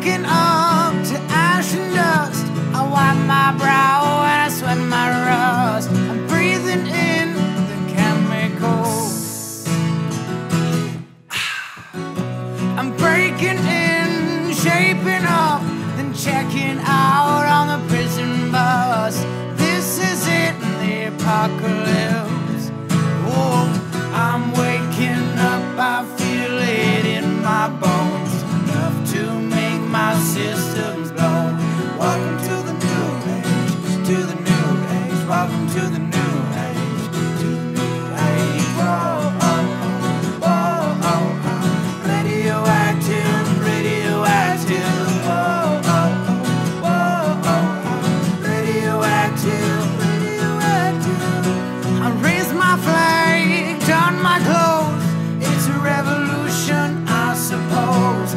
shaken up to ash and dust. I wipe my brow and I sweat my rust. I'm breathing in the chemicals. I'm breaking in, shaping up, then checking out on the prison bus. This is it, the apocalypse. Whoa, I'm waking up, I feel it in my bones. My system's blown. Welcome to the new age, to the new age. Welcome to the new age, to the new age. Whoa, oh, oh, oh, oh. Radioactive, radioactive. Whoa, oh, oh, oh, oh. Radioactive, radioactive. I raise my flag, don my clothes. It's a revolution, I suppose.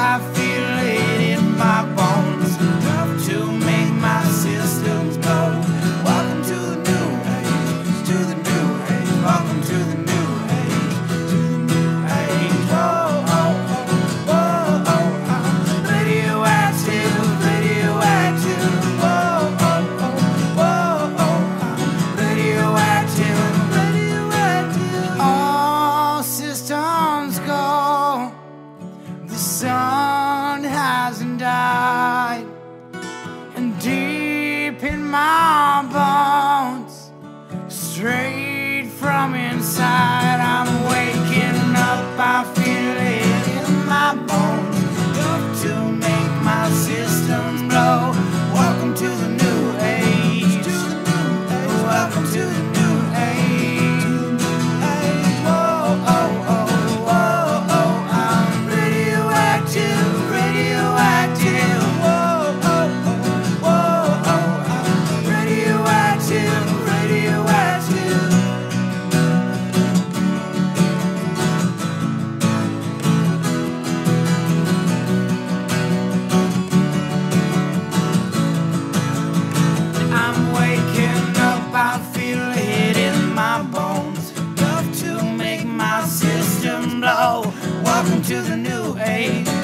I feel it in my bones, enough to make my systems blow. Welcome to the new age, to the new age. Welcome to the new age, to the new age. Whoa, oh, oh, oh, oh, oh. Radioactive, radioactive. Whoa, oh, oh, whoa, oh. Radioactive, radioactive. All systems go. The sun hasn't died, and deep in my bones, straight from inside, I'm waking up, I feel it in my bones, enough to make my systems blow. Welcome to the new age, to the new age. Welcome to the welcome to the new age.